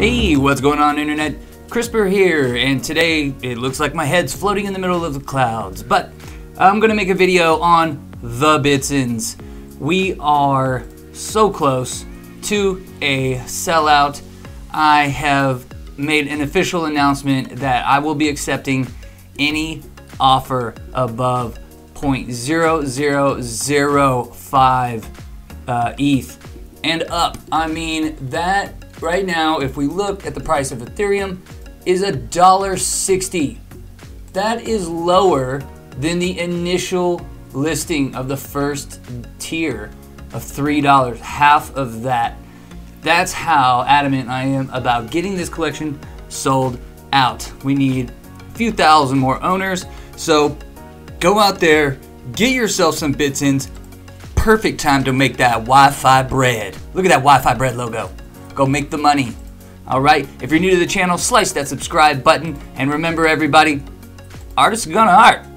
Hey, what's going on, internet? CRISPR here, and today it looks like my head's floating in the middle of the clouds, but I'm gonna make a video on The Bitsons. We are so close to a sellout. I have made an official announcement that I will be accepting any offer above 0.0005 ETH and up. I mean, that right now, if we look at the price of Ethereum, is $1.60. That is lower than the initial listing of the first tier of $3, half of that. That's how adamant I am about getting this collection sold out. We need a few thousand more owners, so go out there, get yourself some Bitsons. Perfect time to make that Wi-Fi bread. Look at that Wi-Fi bread logo. Go make the money. All right, if you're new to the channel, slice that subscribe button, and remember, everybody, art is gonna art.